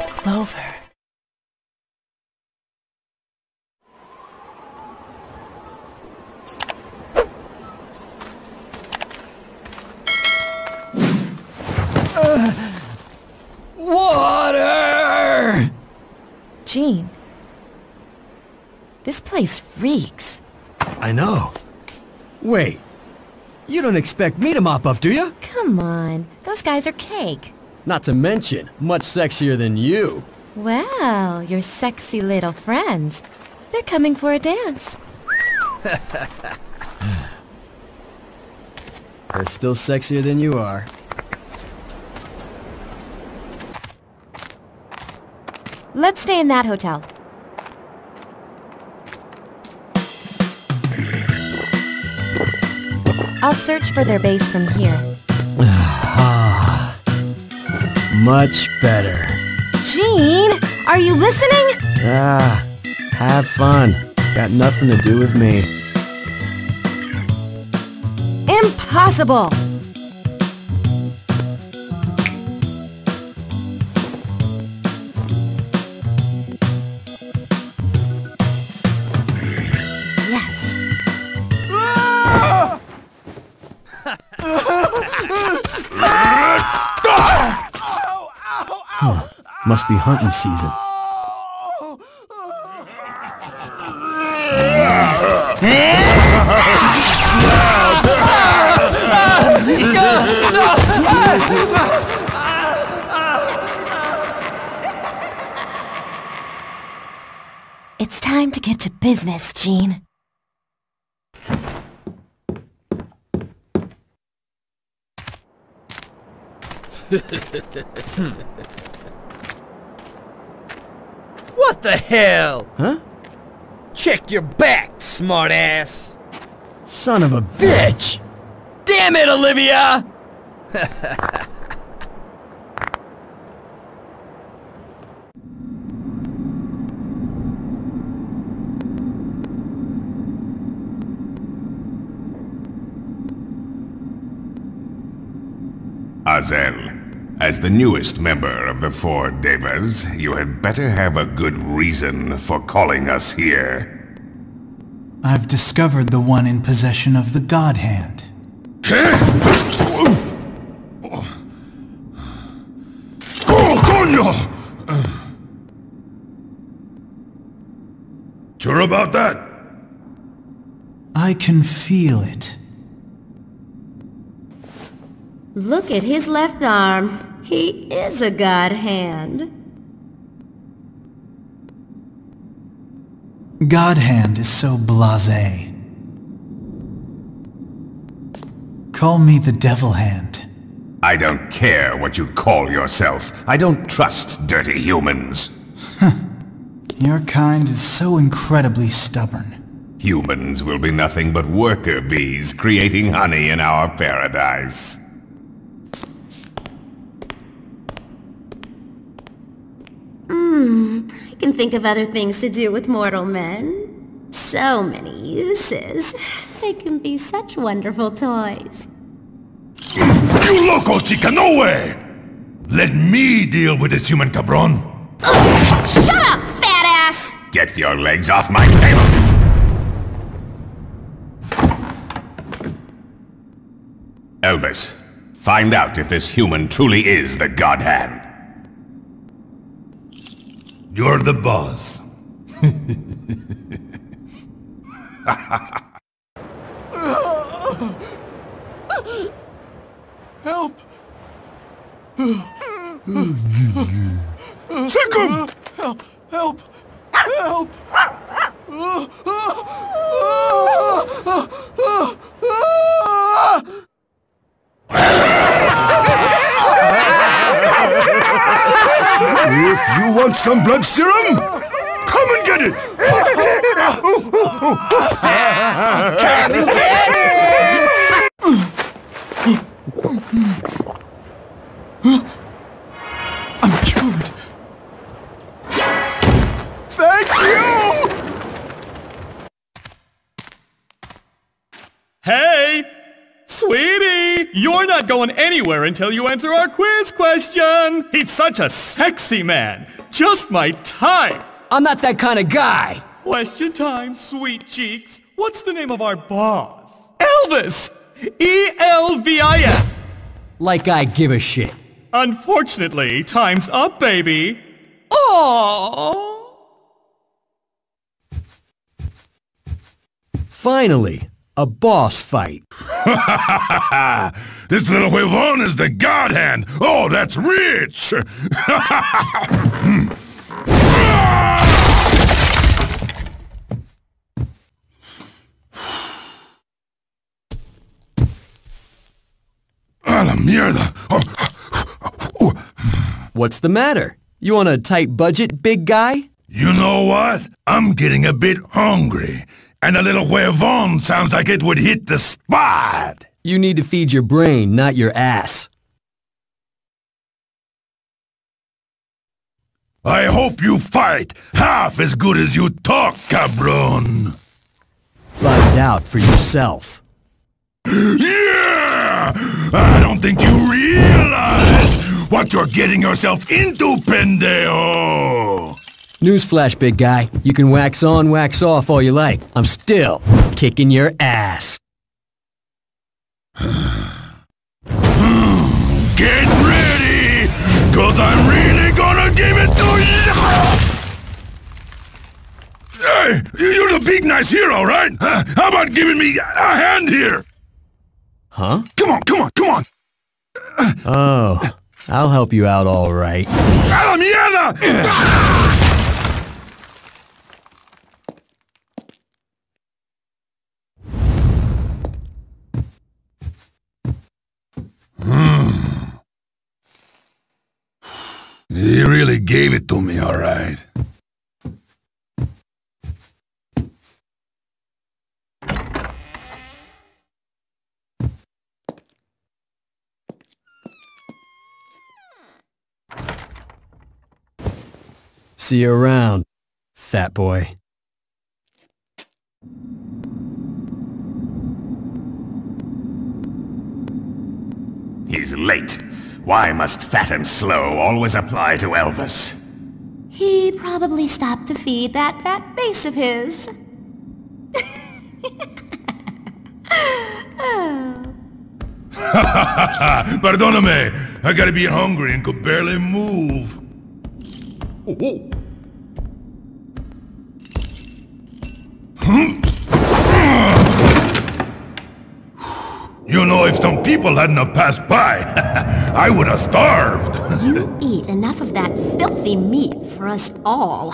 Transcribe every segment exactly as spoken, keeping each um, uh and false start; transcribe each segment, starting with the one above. Clover. Uh, water! Gene, this place reeks. I know. Wait, you don't expect me to mop up, do you? Come on, those guys are cake. Not to mention, much sexier than you. Well, your sexy little friends. They're coming for a dance. They're still sexier than you are. Let's stay in that hotel. I'll search for their base from here. Much better. Gene, are you listening? Ah, have fun. Got nothing to do with me. Impossible! Must be hunting season. It's time to get to business, Gene. What the hell? Huh? Check your back, smartass! Son of a bitch! Damn it, Olivia! Azel. As the newest member of the Four Devas, you had better have a good reason for calling us here. I've discovered the one in possession of the God Hand. Sure about that? I can feel it. Look at his left arm. He is a God Hand. God Hand is so blasé. Call me the Devil Hand. I don't care what you call yourself. I don't trust dirty humans. Your kind is so incredibly stubborn. Humans will be nothing but worker bees creating honey in our paradise. Hmm, I can think of other things to do with mortal men. So many uses. They can be such wonderful toys. You loco chica, no way! Let me deal with this human cabron! Ugh, shut up, fat ass! Get your legs off my table! Elvis, find out if this human truly is the God Hand. You're the boss. Help! Sick 'em! Help! Help! Help! If you want some blood serum, come and get it! I'm cured! Thank you! Hey! Sweetie! You're not going anywhere until you answer our quiz question! He's such a sexy man! Just my type! I'm not that kind of guy! Question time, sweet cheeks! What's the name of our boss? Elvis! E L V I S! Like I give a shit. Unfortunately, time's up, baby! Aww! Finally! A boss fight. This little huevon is the God Hand. Oh, that's rich. A la mierda. What's the matter? You on a tight budget, big guy? You know what? I'm getting a bit hungry. And a little huevon sounds like it would hit the spot! You need to feed your brain, not your ass. I hope you fight half as good as you talk, cabron! Find out for yourself. Yeah! I don't think you realize what you're getting yourself into, pendejo! Newsflash, big guy. You can wax on, wax off all you like. I'm still kicking your ass. Get ready, cause I'm really gonna give it to you! Hey, you're the big nice hero, right? Uh, how about giving me a hand here? Huh? Come on, come on, come on! Oh, I'll help you out all right. ¡A la mierda! Hmm. He really gave it to me, all right. See you around, fat boy. He's late. Why must fat and slow always apply to Elvis? He probably stopped to feed that fat base of his. Oh. Perdóname. I gotta be hungry and could barely move. Oh. Hmm? You know, if some people hadn't have passed by, I would have starved. You eat enough of that filthy meat for us all.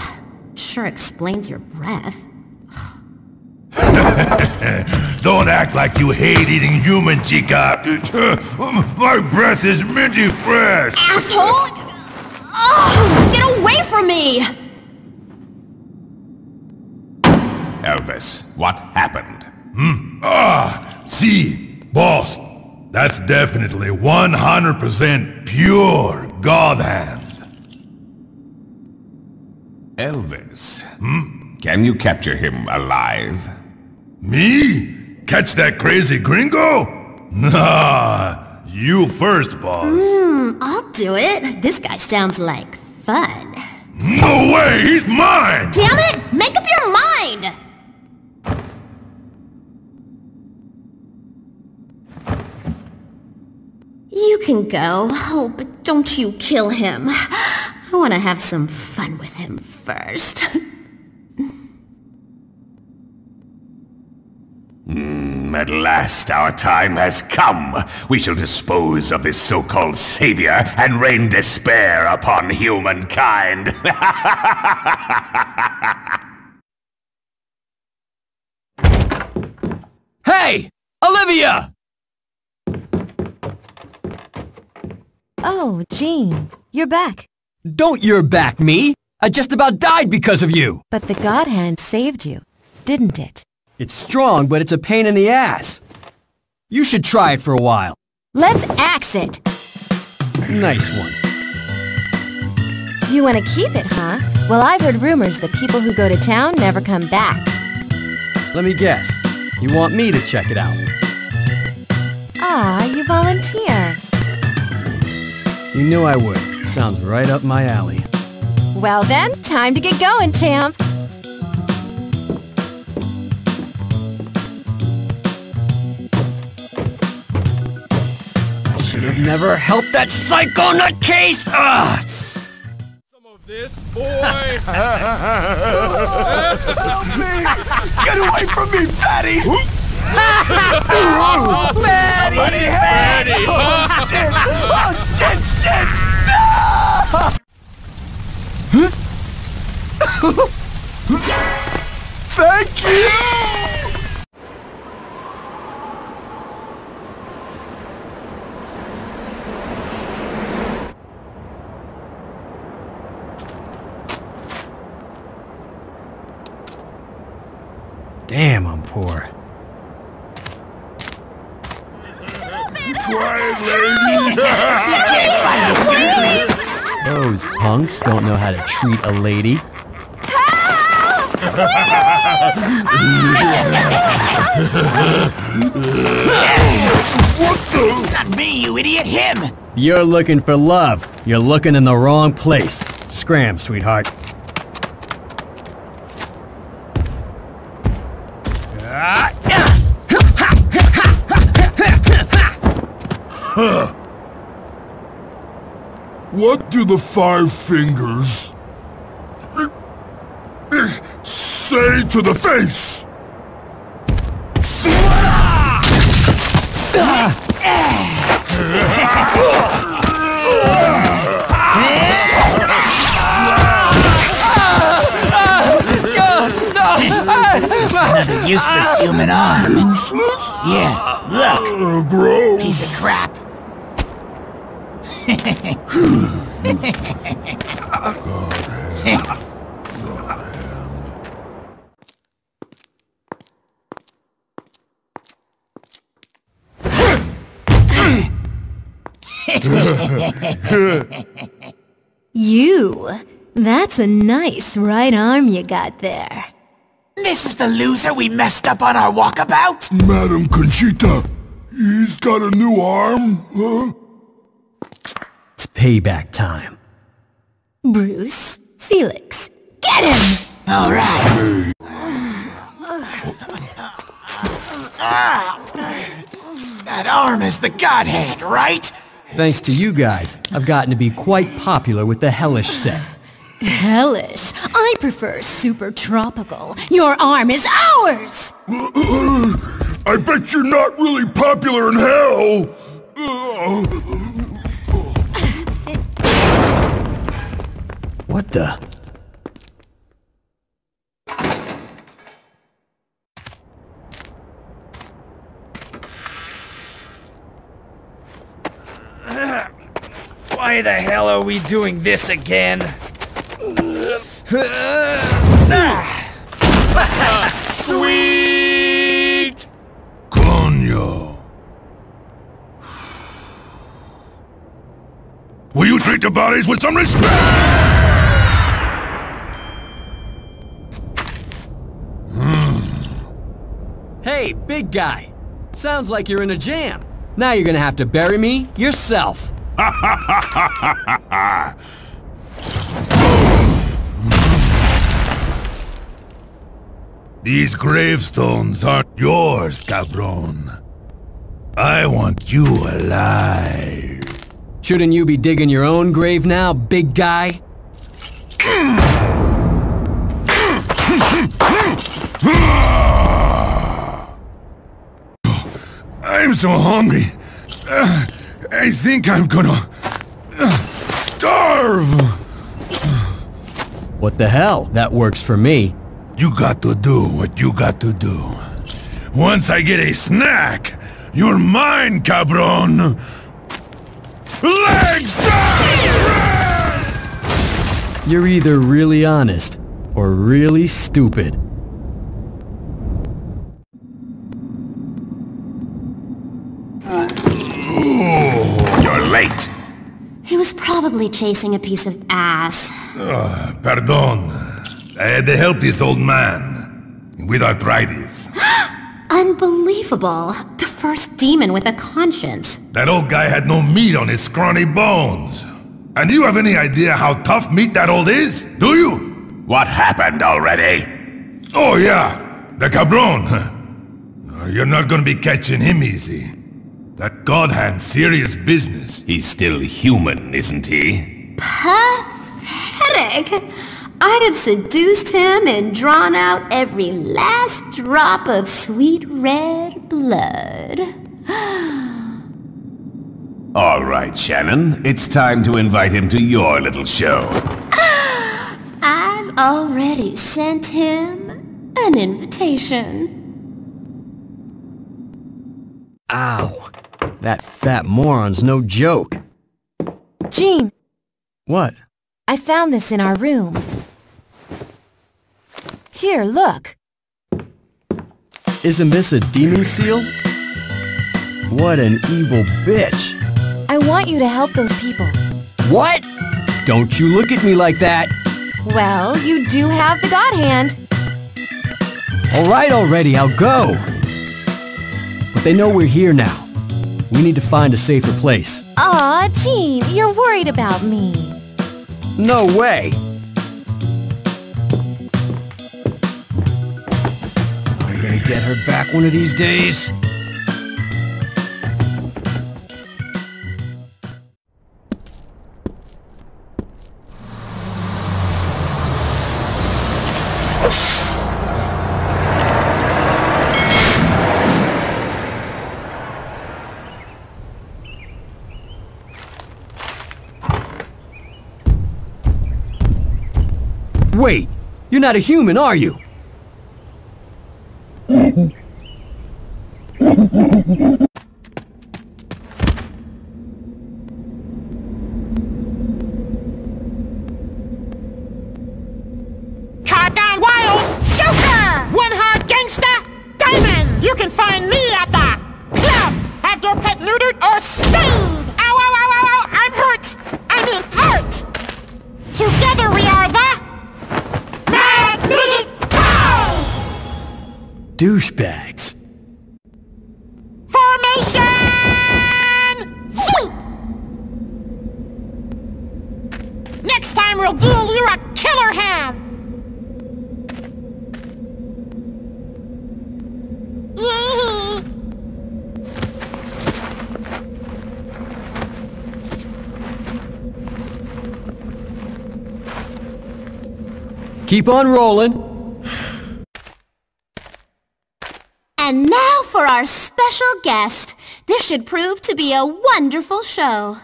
Sure explains your breath. Don't act like you hate eating human, chica. My breath is minty fresh. Asshole! Oh, get away from me! Elvis, what happened? Hmm? Ah, see. Boss, that's definitely one hundred percent pure God Hand. Elvis, hmm? Can you capture him alive? Me? Catch that crazy gringo? Nah, you first, boss. Mm, I'll do it. This guy sounds like fun. No way, he's mine! Damn it, make up your mind! You can go. Oh, but don't you kill him. I want to have some fun with him first. Mm, at last our time has come. We shall dispose of this so-called savior and rain despair upon humankind. Hey! Olivia! Oh, Gene, you're back. Don't you're back me! I just about died because of you! But the God Hand saved you, didn't it? It's strong, but it's a pain in the ass. You should try it for a while. Let's axe it! Nice one. You want to keep it, huh? Well, I've heard rumors that people who go to town never come back. Let me guess. You want me to check it out? Aw, you volunteer. You knew I would. Sounds right up my alley. Well then, time to get going, champ. I should have never helped that psycho nutcase! Ugh! Some of this, boy! Help me! Get away from me, fatty! Oh, Maddie, somebody Maddie. Help! Oh shit! Oh shit! Shit! No! Thank you. Damn, I'm poor. Those punks don't know how to treat a lady. Help! What the? Not me, you idiot! Him! You're looking for love. You're looking in the wrong place. Scram, sweetheart. Huh. What do the five fingers say to the face? Just another useless human arm. Useless? Yeah, look. Uh, gross. Piece of crap. You, that's a nice right arm you got there. This is the loser we messed up on our walkabout? Madam Conchita, he's got a new arm, huh? It's payback time. Bruce, Felix, get him! All right. That arm is the God Hand, right? Thanks to you guys, I've gotten to be quite popular with the Hellish set. Hellish? I prefer super tropical. Your arm is ours! I bet you're not really popular in hell! What the? Why the hell are we doing this again? Sweet! Coño! Will you treat the bodies with some respect? Hey, big guy. Sounds like you're in a jam. Now you're gonna have to bury me yourself. Ha ha ha ha ha ha! These gravestones aren't yours, cabron. I want you alive. Shouldn't you be digging your own grave now, big guy? I'm so hungry. Uh, I think I'm gonna uh, starve. What the hell? That works for me. You got to do what you got to do. Once I get a snack, you're mine, cabron. Legs down! You're either really honest or really stupid. Late. He was probably chasing a piece of ass. Oh, pardon. I had to help this old man with arthritis. Unbelievable. The first demon with a conscience. That old guy had no meat on his scrawny bones. And do you have any idea how tough meat that old is? Do you? What happened already? Oh yeah, the cabron. Huh? You're not gonna be catching him easy. That God Hand, serious business. He's still human, isn't he? Pathetic! I'd have seduced him and drawn out every last drop of sweet red blood. All right, Shannon. It's time to invite him to your little show. I've already sent him an invitation. Ow. That fat moron's no joke. Gene. What? I found this in our room. Here, look. Isn't this a demon seal? What an evil bitch. I want you to help those people. What? Don't you look at me like that. Well, you do have the God Hand. All right already, I'll go. But they know we're here now. We need to find a safer place. Aw, Gene, you're worried about me. No way! I'm gonna get her back one of these days. Wait, you're not a human, are you? Cardan Wild Joker! One hard gangster, Diamond! You can find me at the club! Have your pet neutered or spayed! Ow, ow, ow, ow, ow! I'm hurt! I mean hurt! Together we are the... douchebags. Formation! Zoop! Next time we'll deal you a killer hand! Keep on rolling. And now for our special guest. This should prove to be a wonderful show.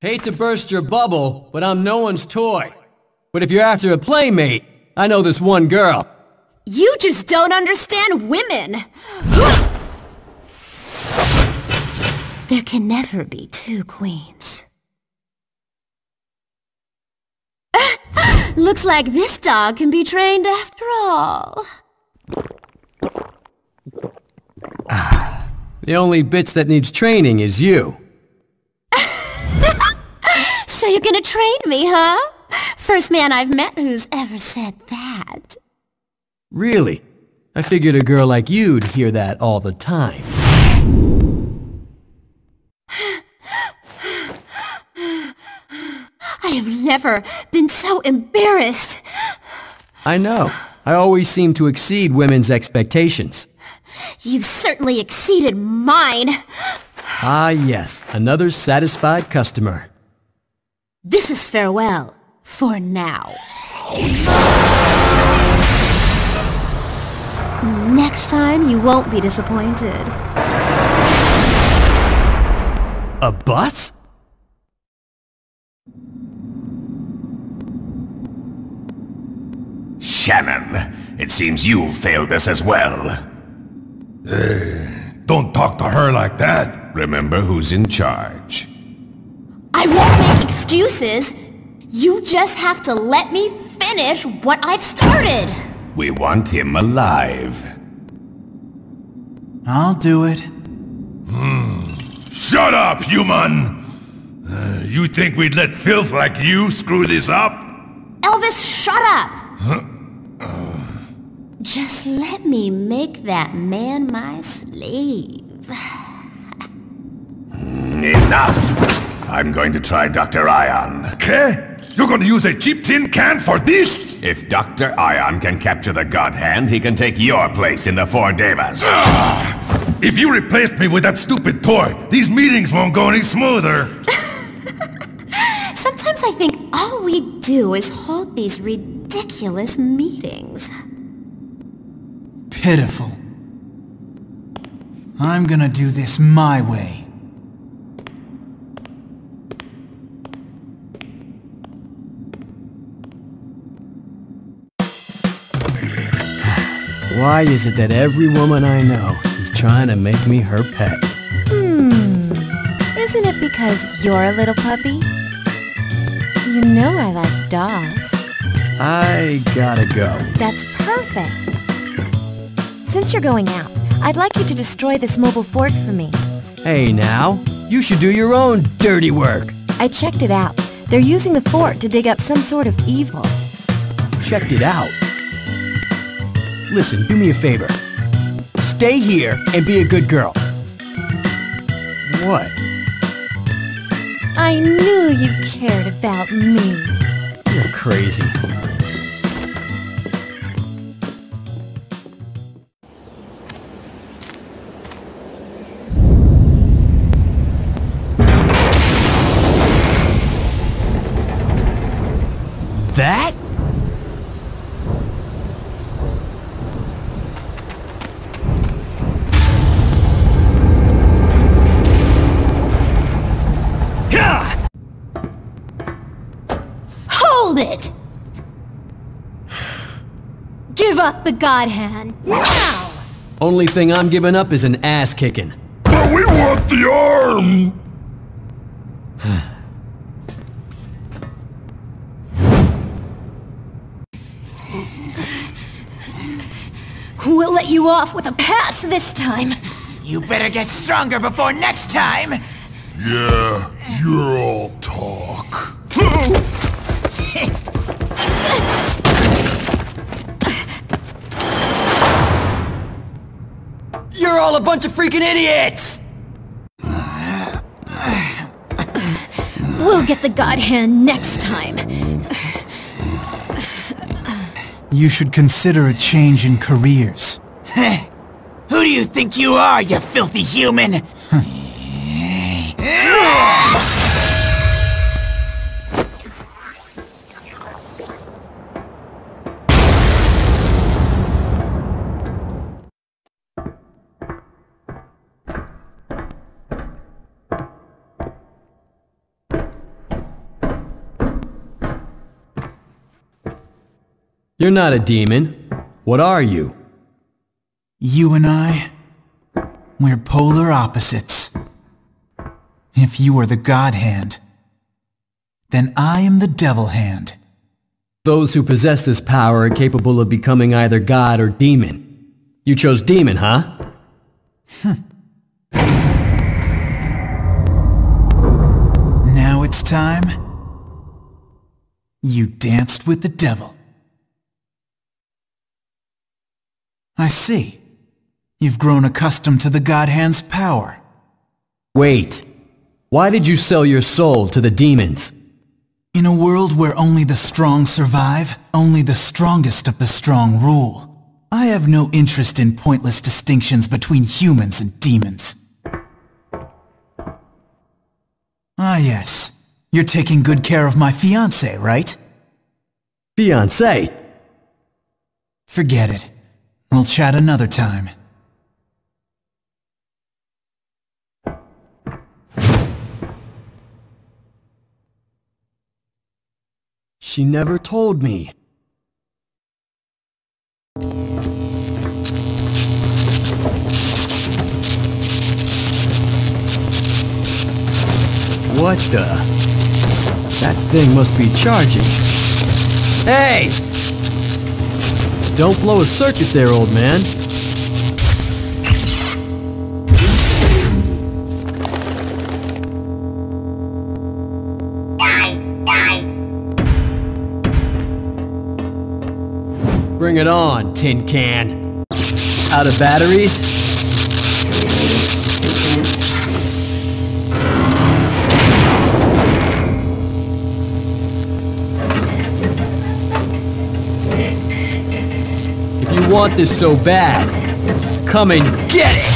Hate to burst your bubble, but I'm no one's toy. But if you're after a playmate, I know this one girl. You just don't understand women. There can never be two queens. Looks like this dog can be trained after all. Ah, the only bitch that needs training is you. So you're gonna train me, huh? First man I've met who's ever said that. Really? I figured a girl like you'd hear that all the time. I have never been so embarrassed. I know. I always seem to exceed women's expectations. You certainly exceeded mine. Ah, yes. Another satisfied customer. This is farewell. For now. Next time, you won't be disappointed. A bus? Shannon, it seems you've failed us as well. Uh, don't talk to her like that. Remember who's in charge. I won't make excuses. You just have to let me finish what I've started. We want him alive. I'll do it. Hmm. Shut up, human! Uh, you think we'd let filth like you screw this up? Elvis, shut up! Huh? Uh. Just let me make that man my slave. Enough! I'm going to try Doctor Ion. Okay? You're going to use a cheap tin can for this? If Doctor Ion can capture the God Hand, he can take your place in the Four Devas. Ugh! If you replaced me with that stupid toy, these meetings won't go any smoother. Sometimes I think all we do is hold these ridiculous meetings. Pitiful. I'm gonna do this my way. Why is it that every woman I know is trying to make me her pet? Hmm. Isn't it because you're a little puppy? You know I like dogs. I gotta go. That's perfect. Since you're going out, I'd like you to destroy this mobile fort for me. Hey now, you should do your own dirty work. I checked it out. They're using the fort to dig up some sort of evil. Checked it out? Listen, do me a favor. Stay here and be a good girl. What? I knew you cared about me. You're crazy. That? Hold it! Give up the God Hand, now! Only thing I'm giving up is an ass kicking. But we want the arm! We'll let you off with a pass this time. You better get stronger before next time. Yeah, you're all talk. You're all a bunch of freaking idiots! We'll get the God Hand next time. You should consider a change in careers. Who do you think you are, you filthy human? You're not a demon. What are you? You and I, we're polar opposites. If you are the God Hand, then I am the Devil Hand. Those who possess this power are capable of becoming either god or demon. You chose demon, huh? Hmm. Now it's time. You danced with the devil. I see. You've grown accustomed to the God Hand's power. Wait. Why did you sell your soul to the demons? In a world where only the strong survive, only the strongest of the strong rule. I have no interest in pointless distinctions between humans and demons. Ah yes. You're taking good care of my fiancé, right? Fiancé? Forget it. We'll chat another time. She never told me. What the? That thing must be charging. Hey! Don't blow a circuit there, old man. Die! Die! Bring it on, tin can. Out of batteries? If you want this so bad, come and get it!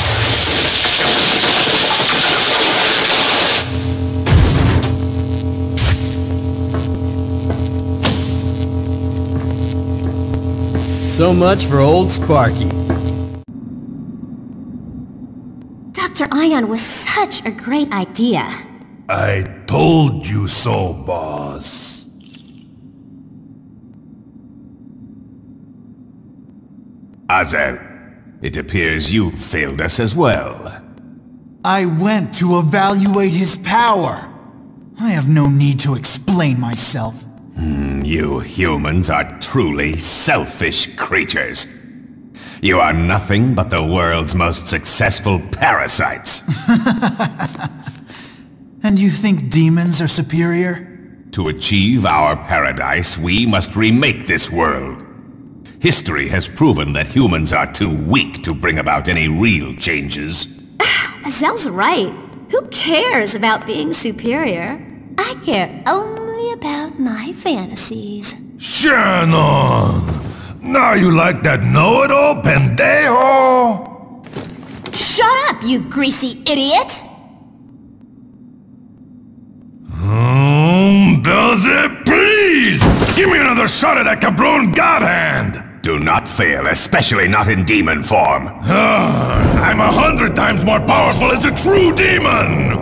So much for old Sparky. Doctor Ion was such a great idea. I told you so, boss. Azel, it appears you failed us as well. I went to evaluate his power. I have no need to explain myself. Mm, you humans are truly selfish creatures. You are nothing but the world's most successful parasites. And you think demons are superior? To achieve our paradise, we must remake this world. History has proven that humans are too weak to bring about any real changes. Azel's right. Who cares about being superior? I care only about my fantasies. Shannon! Now you like that know-it-all pendejo? Shut up, you greasy idiot! Um, Belzei, please! Give me another shot at that cabron God Hand! Do not fail, especially not in demon form. Uh, I'm a hundred times more powerful as a true demon!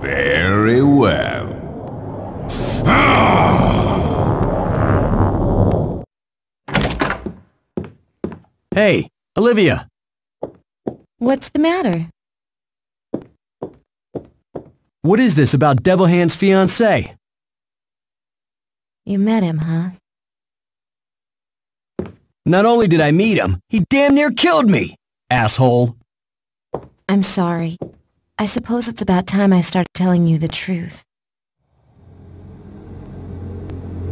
Very well. Hey, Olivia. What's the matter? What is this about Devil Hand's fiancé? You met him, huh? Not only did I meet him, he damn near killed me, asshole. I'm sorry. I suppose it's about time I started telling you the truth.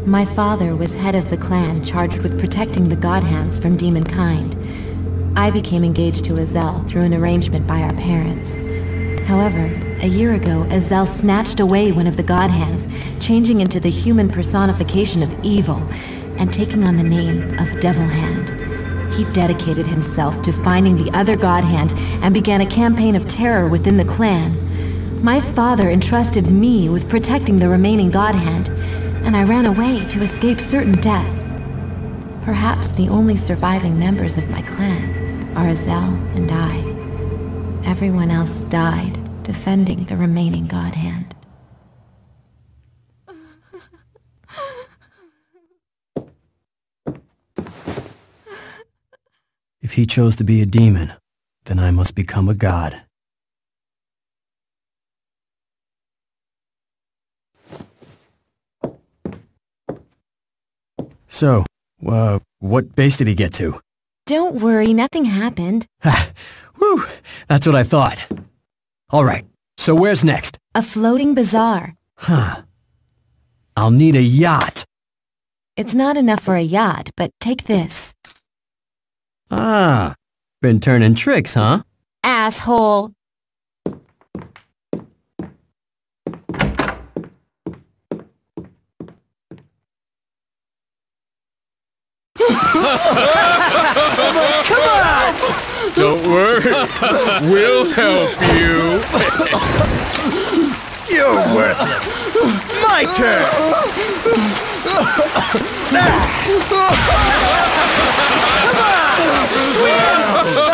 My father was head of the clan charged with protecting the God Hands from demon kind. I became engaged to Azel through an arrangement by our parents. However, a year ago, Azel snatched away one of the God Hands, changing into the human personification of evil and taking on the name of Devil Hand. He dedicated himself to finding the other God Hand and began a campaign of terror within the clan. My father entrusted me with protecting the remaining God Hand, and I ran away to escape certain death. Perhaps the only surviving members of my clan are Azel and I. Everyone else died defending the remaining God Hand. If he chose to be a demon, then I must become a god. So, uh, what base did he get to? Don't worry, nothing happened. Whew, that's what I thought. Alright, so where's next? A floating bazaar. Huh. I'll need a yacht. It's not enough for a yacht, but take this. Ah, been turning tricks, huh? Asshole. Someone, come on! Don't worry, we'll help you. You're worthless. My turn. Come on, swim!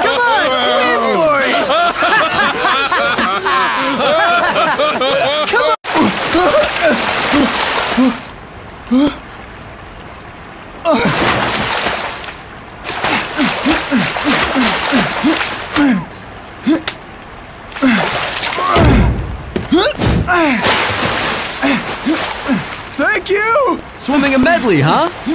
Come on, swim for it! Come on! Thank you! Swimming a medley, huh? Huh?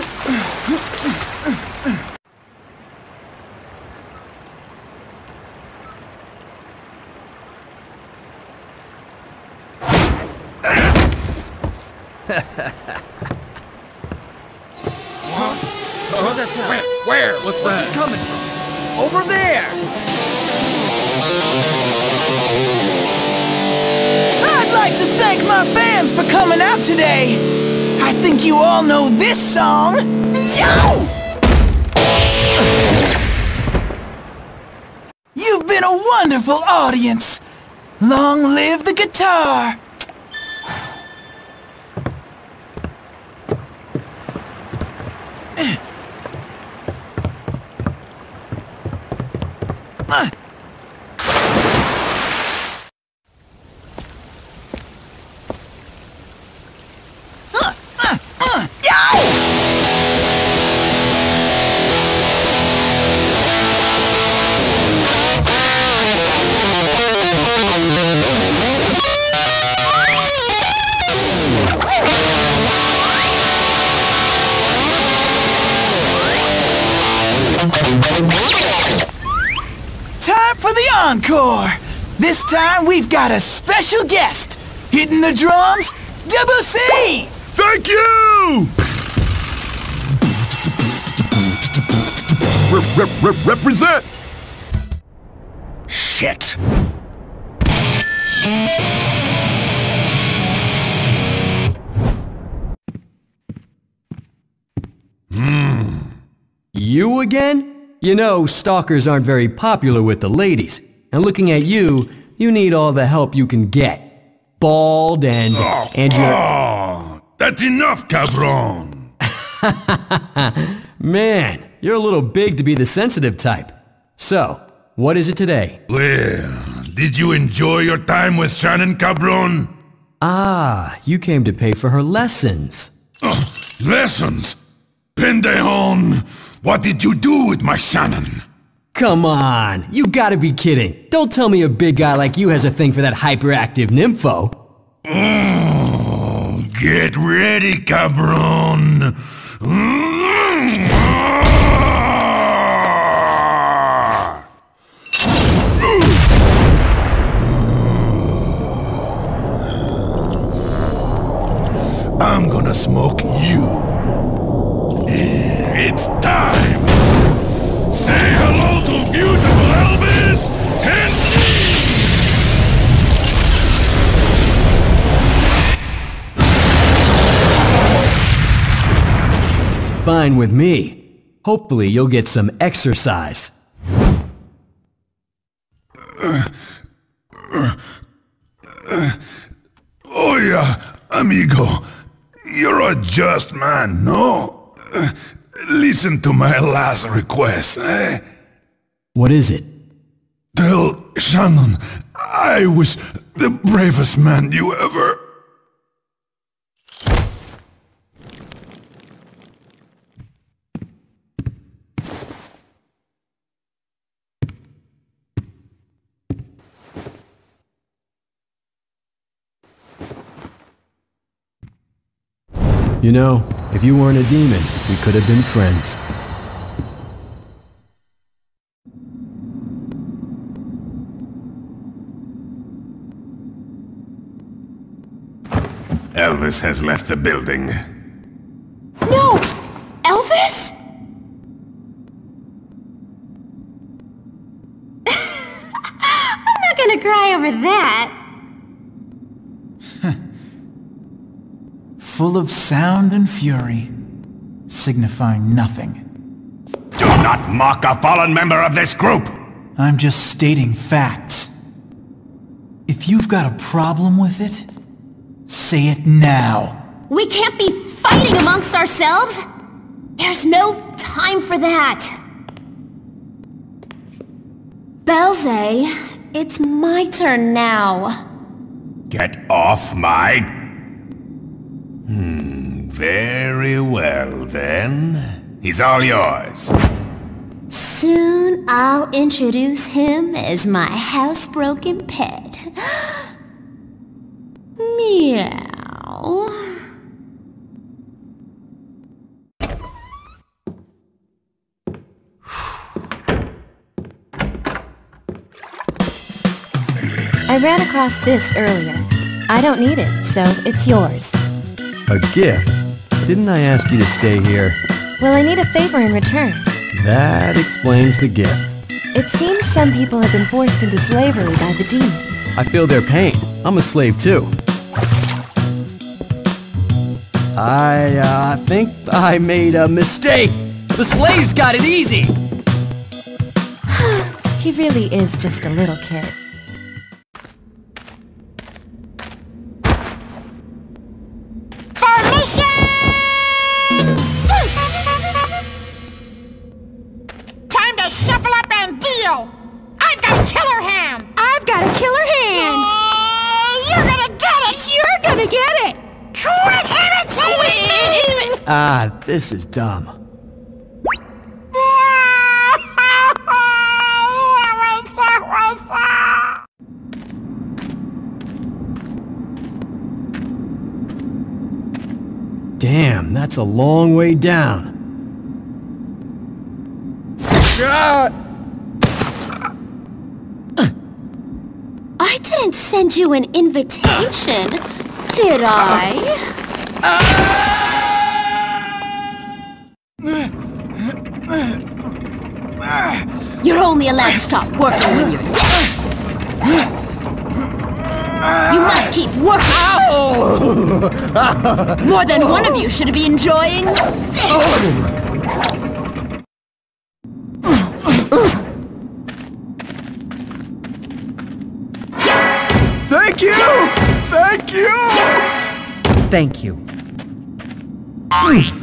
Oh, that's Where? What's that? What's it coming from? Over there! I'd like to thank my fans for coming out today. I think you all know this song. Yo! You've been a wonderful audience. Long live the guitar. Uh. Uh, uh, uh. Time for the encore! This time we've got a special guest! Hitting the drums, Debussy! Thank you! Re-re-re-represent! Shit! Mm. You again? You know, stalkers aren't very popular with the ladies. And looking at you, you need all the help you can get. Bald and... Oh, and you're... Oh, that's enough, cabron! Man, you're a little big to be the sensitive type. So, what is it today? Well, did you enjoy your time with Shannon, cabron? Ah, you came to pay for her lessons. Uh, lessons? Pendejon! What did you do with my Shannon? Come on, you gotta be kidding. Don't tell me a big guy like you has a thing for that hyperactive nympho. Oh, get ready, cabron. I'm gonna smoke you. It's time! Say hello to beautiful Elvis and sing! Fine with me. Hopefully you'll get some exercise. Uh, uh, uh, oh yeah, amigo. You're a just man, no? Uh, Listen to my last request, eh? What is it? Tell Shannon I was the bravest man you ever... You know, if you weren't a demon, we could have been friends. Elvis has left the building. No! Elvis? I'm not gonna cry over that. Full of sound and fury, signifying nothing. Do not mock a fallen member of this group! I'm just stating facts. If you've got a problem with it, say it now. We can't be fighting amongst ourselves! There's no time for that! Belzei, it's my turn now. Get off my... Hmm, very well then. He's all yours. Soon I'll introduce him as my housebroken pet. Meow. I ran across this earlier. I don't need it, so it's yours. A gift? Didn't I ask you to stay here? Well, I need a favor in return. That explains the gift. It seems some people have been forced into slavery by the demons. I feel their pain. I'm a slave too. I uh, think I made a mistake. The slaves got it easy. He really is just a little kid. Ah, this is dumb. Damn, that's a long way down. I didn't send you an invitation, did I? Ah! You're only allowed to stop working when you're dead. You must keep working. More than one of you should be enjoying this. Thank you! Thank you! Thank you. Mm.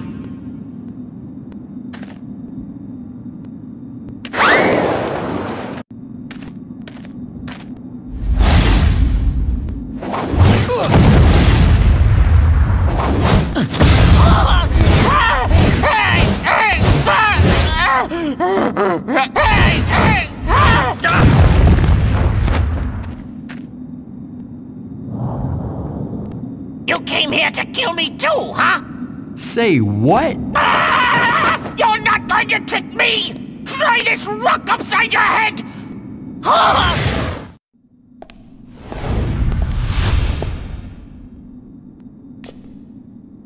Say what? Ah, you're not going to trick me! Try this rock upside your head! Ah.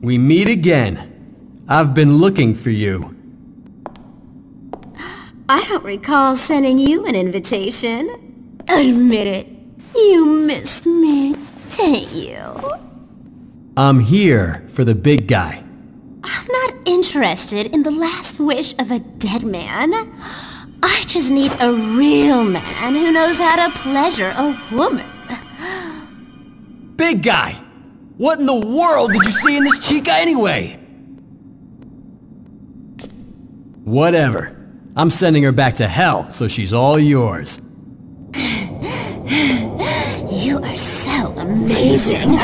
We meet again. I've been looking for you. I don't recall sending you an invitation. Admit it. You missed me, didn't you? I'm here for the big guy. I'm not interested in the last wish of a dead man. I just need a real man who knows how to pleasure a woman. Big guy! What in the world did you see in this chica anyway? Whatever. I'm sending her back to hell, so she's all yours. You are so amazing.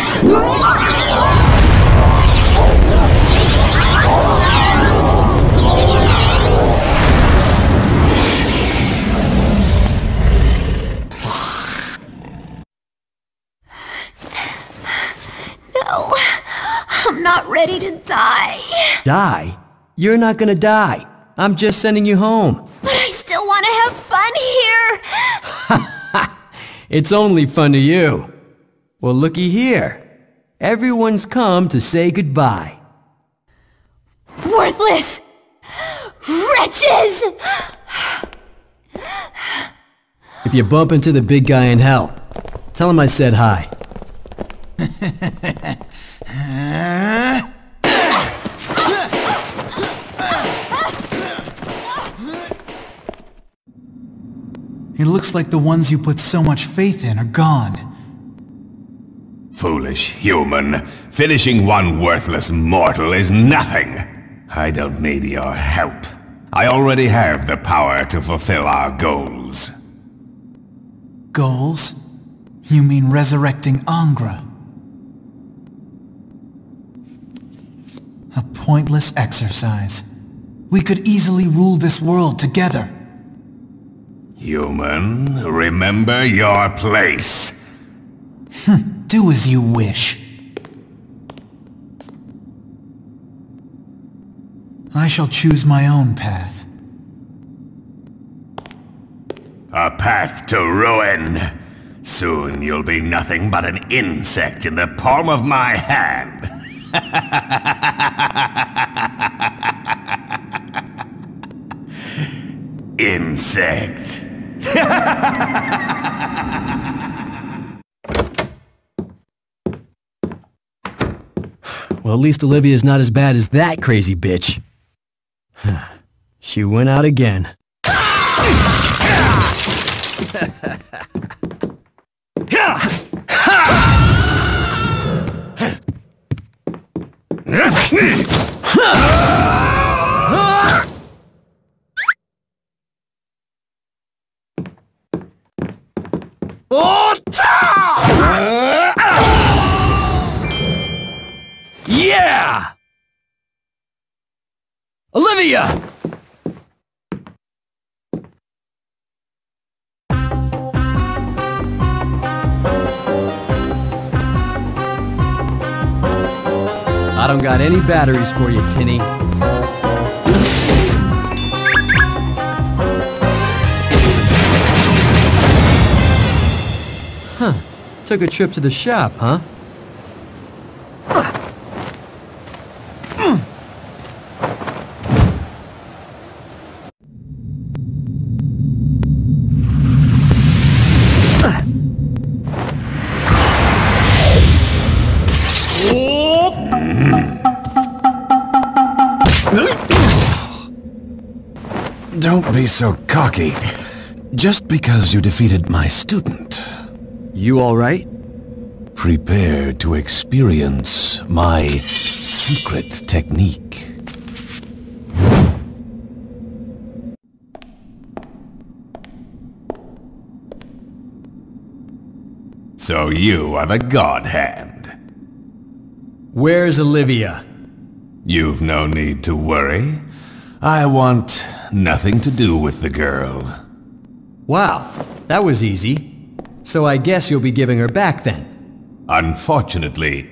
Ready to die. Die? You're not gonna die. I'm just sending you home. But I still want to have fun here. It's only fun to you. Well, looky here. Everyone's come to say goodbye. Worthless! Wretches! If you bump into the big guy in hell, tell him I said hi. It looks like the ones you put so much faith in are gone. Foolish human. Finishing one worthless mortal is nothing. I don't need your help. I already have the power to fulfill our goals. Goals? You mean resurrecting Angra? A pointless exercise. We could easily rule this world together. Human, remember your place. Hm, do as you wish. I shall choose my own path. A path to ruin. Soon you'll be nothing but an insect in the palm of my hand. insect. Well, at least Olivia's not as bad as that crazy bitch. She went out again. Yeah! Olivia! I don't got any batteries for you, Tinny. Huh. Took a trip to the shop, huh? Don't be so cocky. Just because you defeated my student. You all right? Prepare to experience my secret technique. So you are the God Hand. Where's Olivia? You've no need to worry. I want nothing to do with the girl. Wow, that was easy. So I guess you'll be giving her back then. Unfortunately,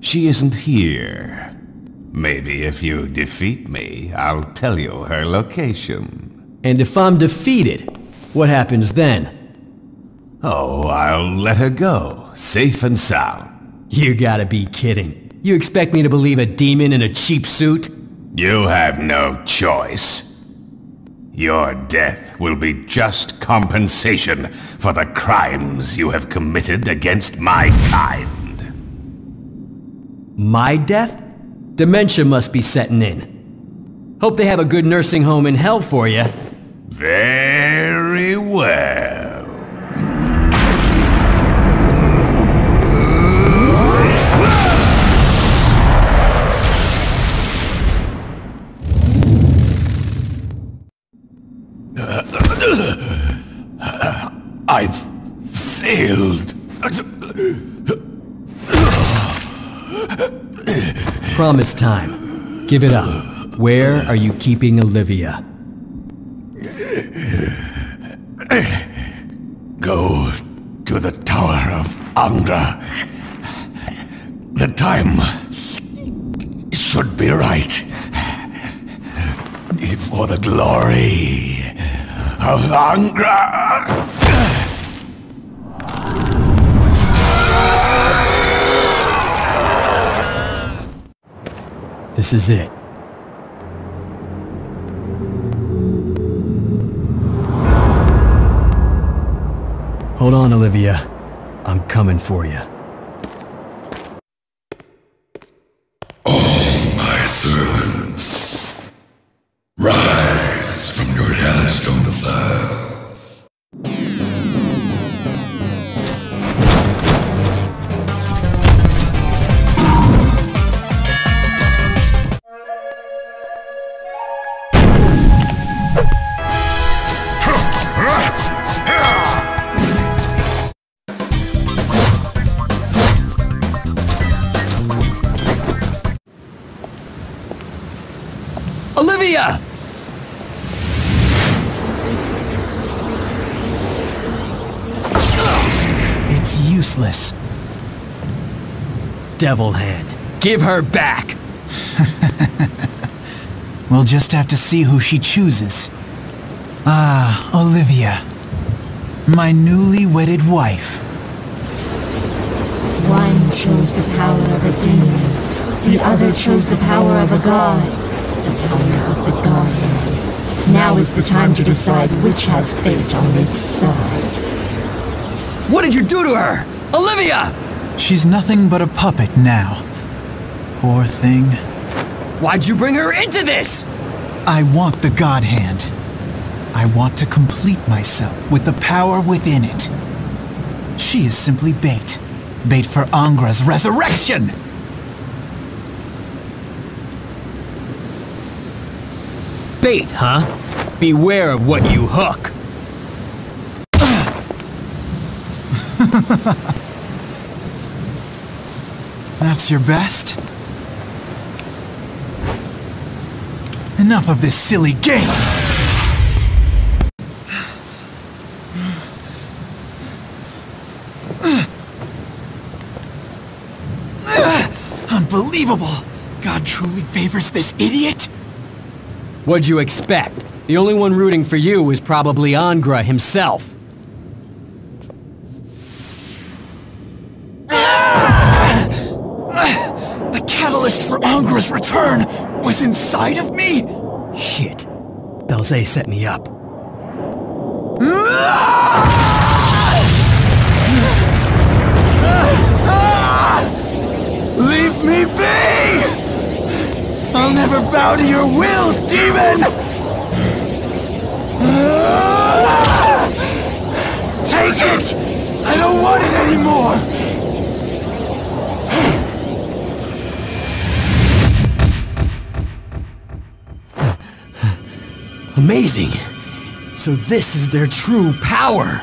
she isn't here. Maybe if you defeat me, I'll tell you her location. And if I'm defeated, what happens then? Oh, I'll let her go, safe and sound. You gotta be kidding. You expect me to believe a demon in a cheap suit? You have no choice. Your death will be just compensation for the crimes you have committed against my kind. My death? Dementia must be setting in. Hope they have a good nursing home in hell for you. Very well. I've failed. Promise time. Give it up. Where are you keeping Olivia? Go to the Tower of Angra. The time should be right. For the glory of Angra! This is it. Hold on, Olivia. I'm coming for you. All my servants, rise from your Yellowstone side. It's useless. Devil Hand, give her back! We'll just have to see who she chooses. Ah, Olivia. My newly wedded wife. One chose the power of a demon. The other chose the power of a god. The power of the God Hand. Now is the time to decide which has fate on its side. What did you do to her? Olivia! She's nothing but a puppet now. Poor thing. Why'd you bring her into this? I want the God Hand. I want to complete myself with the power within it. She is simply bait. Bait for Angra's resurrection! Bait, huh? Beware of what you hook. That's your best? Enough of this silly game! Unbelievable! God truly favors this idiot? What'd you expect? The only one rooting for you is probably Angra himself. Ah! Ah! The catalyst for Angra's return was inside of me? Shit. Belzei set me up. Leave me be! I'll never bow to your will, demon! Take it! I don't want it anymore! Amazing! So this is their true power!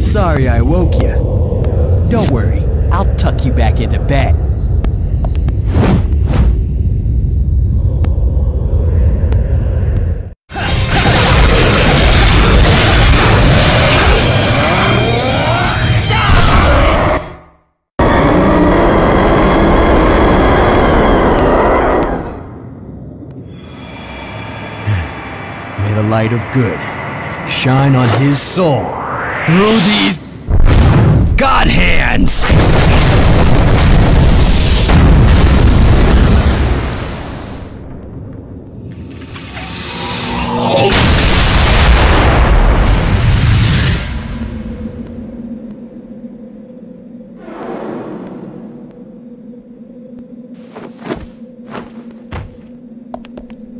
Sorry I woke you. Don't worry, I'll tuck you back into bed. May the light of good shine on his soul. Through these God Hands!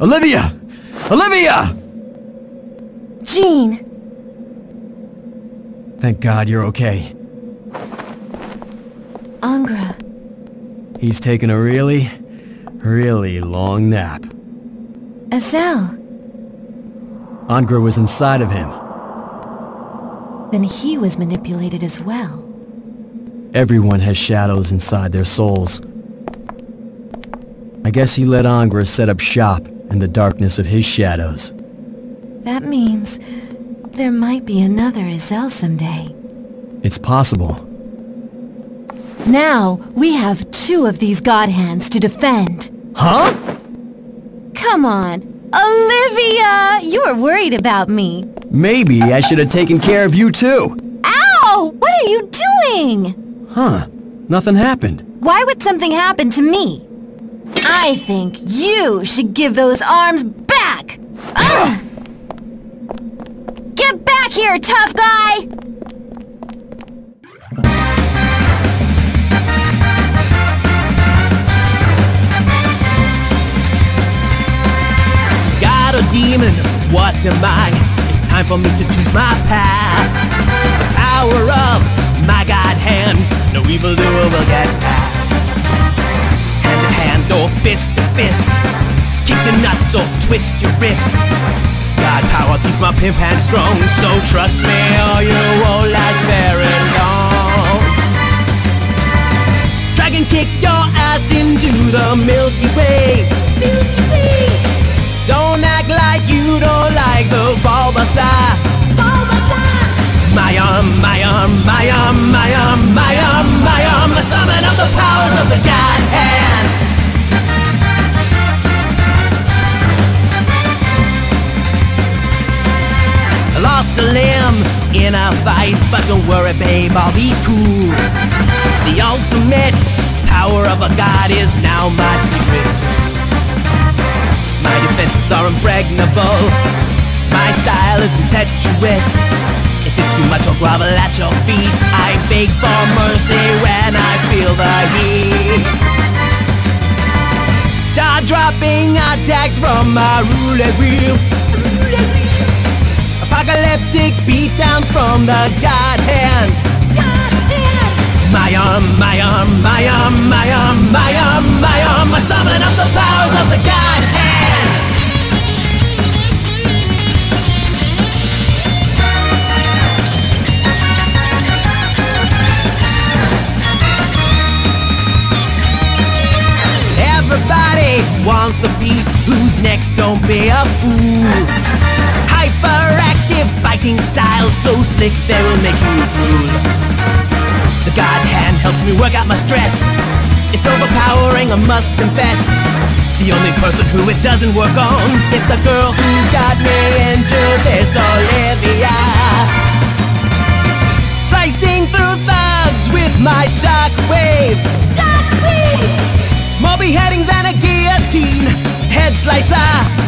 Olivia! Olivia! Gene! Thank God you're okay. Angra. He's taken a really, really long nap. Azel. Angra was inside of him. Then he was manipulated as well. Everyone has shadows inside their souls. I guess he let Angra set up shop in the darkness of his shadows. That means there might be another Azel someday. It's possible. Now, we have two of these God Hands to defend. Huh? Come on! Olivia! You were worried about me. Maybe I should have taken care of you too. Ow! What are you doing? Huh. Nothing happened. Why would something happen to me? I think you should give those arms back! Ugh! Get back here, tough guy! Got a demon, what am I? It's time for me to choose my path. The power of my God Hand, no evildoer will get past. Hand to hand or fist to fist, kick the nuts or twist your wrist. God power keeps my pimp hand strong, so trust me or you won't last very long. Dragon kick your ass into the Milky Way. Milky Way. Don't act like you don't like the Bulbastar. Bulbastar. My arm, my arm, my arm. in a fight, but don't worry, babe, I'll be cool. The ultimate power of a god is now my secret. My defenses are impregnable. My style is impetuous. If it's too much, I'll grovel at your feet. I beg for mercy when I feel the heat. Jaw-dropping attacks from my roulette wheel. Apocalyptic beatdowns from the God Hand. My arm, my arm, my arm, my arm, my arm, my arm are summoning up the powers of the God Hand. Wants a piece, who's next, don't be a fool. Hyperactive fighting style, so slick they will make you drool. The God Hand helps me work out my stress. It's overpowering, I must confess. The only person who it doesn't work on is the girl who got me into this, Olivia. Slicing through thugs with my shockwave. Shockwave! More beheadings than a guillotine head slicer.